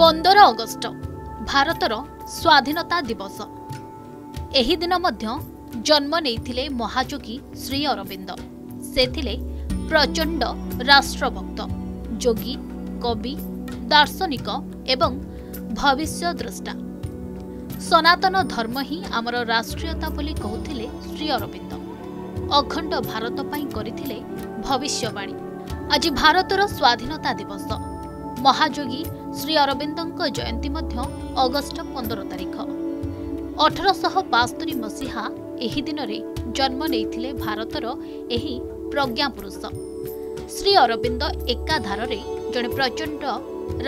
15 August भारतर स्वाधीनता दिवस। एही दिन जन्म नहीं महायोगी श्री अरविंद। से थिले प्रचंड राष्ट्रभक्त, जोगी, कवि, दार्शनिक एवं भविष्य दृष्टा। सनातन धर्म ही आमर राष्ट्रीयता बोली कहते श्री अरविंद। अखंड भारत पाई करिथिले भविष्यवाणी। आज भारतर स्वाधीनता दिवस महायोगी श्री अरविंदଙ୍କ जयंती मध्य अगस्ट 15 तारीख 1872 मसीहा एही दिन रे जन्म नेथिले भारतर एही प्रज्ञा पुरुष। श्री अरविंद एकाधारे जने प्रचंड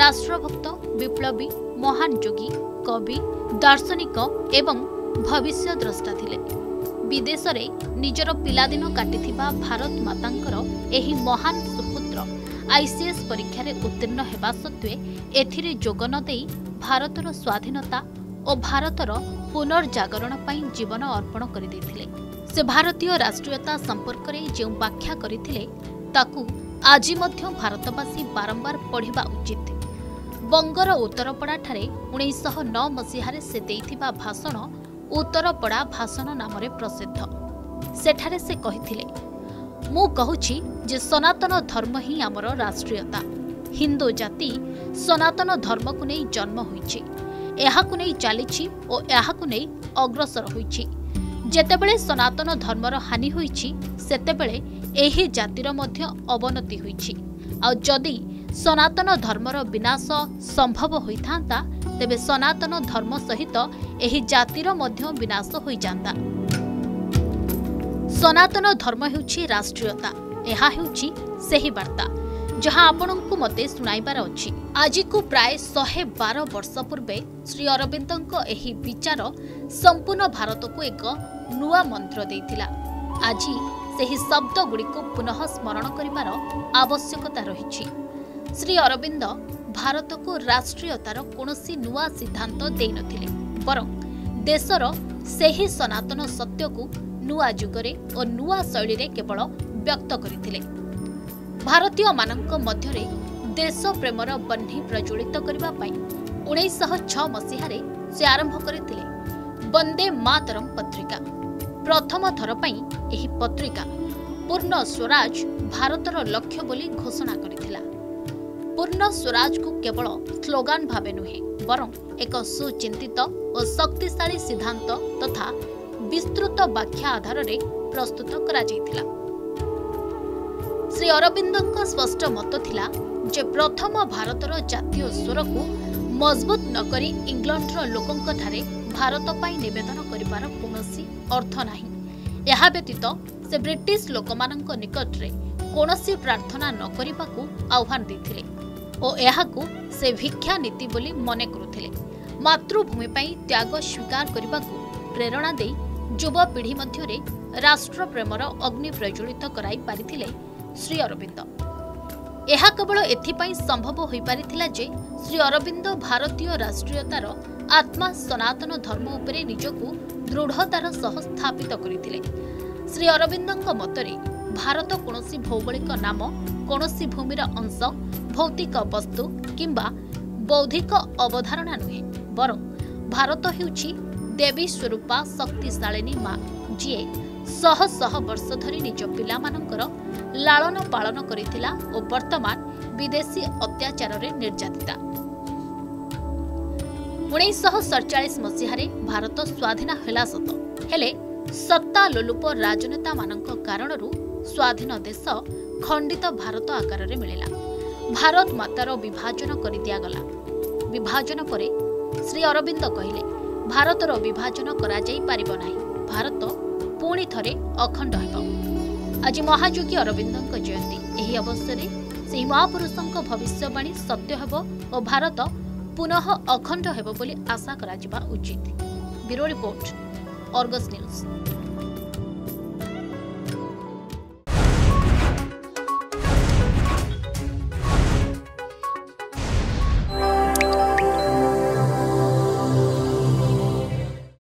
राष्ट्रभक्त, विप्लवी, महान योगी, कवि, दार्शनिक एवं भविष्य द्रष्टा थिले। विदेश में निजर पिलादिन काटिथिबा भारत मातांकर एही महान सुपुत्र आईसीएस परीक्षा रे उत्तीर्ण हेबा सत्वे एथिरे जोग न देई भारतर स्वाधीनता और भारतर पुनर्जागरण पाई जीवन अर्पण करि दैथिले। से भारतीय राष्ट्रीयता संपर्क रे जे व्याख्या करिथिले ताकू आजि मध्य भारतवासी बारंबार पढ़िबा उचित। बंगर उत्तरपड़ा ठारे 1909 मसीह से देथिबा भाषण उत्तरपड़ा भाषण नाम प्रसिद्ध। सेठारे से कहिथिले, मु कहूछि जे सनातन धर्म ही आमर राष्ट्रीयता। हिंदू जाति सनातन धर्म को नहीं जन्म होइछि, एहाकु नै चालिछि ओ एहाकु नै अग्रसर होइछि। जेतेबेले सनातन धर्मर हानि होइछि सेतेबेले एही जातिर मध्य अवनति होइछि। आ जदि सनातन धर्मर विनाश संभव होइथांता तेबे सनातन धर्म सहित एही जातिर मध्य विनाश होइ जांता। सनातन धर्म हेउछि राष्ट्रीयता। एहा हेउछि सेही वार्ता जहां आपणंकु मते सुनाइबार अछि। आजि को प्राय 112 वर्ष पूर्वे श्री अरविंदଙ୍କ एही विचार संपूर्ण भारत को एक नुआ मंत्र देइथिला। आजि सेही शब्द गुड़िको पुनः स्मरण करिबार आवश्यकता रहिछि। श्री अरविंद भारत को राष्ट्रीयतार कोनोसी नुआ सिद्धांत देइ नथिले, बरं देशर सेही सनातन सत्य को नुआ जुगरे और नुआ शैली रे केवल व्यक्त करिथिले। भारतीय मानक मध्य देश प्रेमर बन्ही प्रज्वलित करने 1906 मसीह से आरंभ करते वंदे मातरम् पत्रिका। प्रथम थर पर पत्रिका पूर्ण स्वराज भारतर लक्ष्य बोली घोषणा करिथिला। पूर्ण स्वराज को केवल स्लोगान भावे नुहे बरं एक सुचिंतित और शक्तिशाली सिद्धांत तथा विस्तृत व्याख्या आधार में प्रस्तुत करा जायथिला। श्री अरविंदଙ୍କ स्पष्ट मत थिला जे प्रथम भारतर जातीय स्वर को मजबूत नकरी इंग्लैंडर लोकंक ठारे भारत पाई निवेदन करिबार कोनोसी अर्थ नाही। यहा व्यतीत से ब्रिटिश लोकमानंक निकट रे कोनोसी प्रार्थना न करिबाकू आह्वान देथिले ओ एहाकू से भिक्षा नीति बोली मने करुथिले। मातृभूमि पाई त्याग स्वीकार करिबाकू प्रेरणा देई युवा पीढ़ी मध्य रे राष्ट्र प्रेमर अग्नि प्रज्वलित कराई पारिथिले श्री अरविंद। यह केवल एथिपाई संभव हो पारिथिला जे श्री अरविंद भारतीय राष्ट्रीयतार आत्मा सनातन धर्म उपरे निजकू दृढ़तार सह स्थापित करिथिले। श्री अरविंदଙ୍କ मतरे भारत कोनोसी भौगोलिक नाम, कोनोसी भूमिर अंश, भौतिक वस्तु किंबा बौद्धिक अवधारणा नुहे, बरं भारत हेउछि देवी स्वरूपा शक्तिशालिनी मां जिए शह शह वर्ष धरी निज पिलामानंकर लालन पालन करिथिला और वर्तमान विदेशी अत्याचार रे निर्यातिता। 1947 मसीह भारत स्वाधीन हेला सत, हेले सत्ता लोलुप राजनेता मानंक कारणरू स्वाधीन देश खंडित भारत आकार रे मिलिला। भारत मातार विभाजन करि दिया गला। विभाजन परे श्री अरविंद कहिले भारतर विभाजन करा जाई पारिबो नाही, भारत पुणी थरे अखंड हेबो। आज महायोगी अरविंदଙ୍କ जयंती। एही अवसर में से महापुरुषଙ୍କ भविष्यवाणी सत्य हेबो और भारत पुनः अखंड हेबो बोली आशा करा जिबा उचित। Bureau report, Argus news.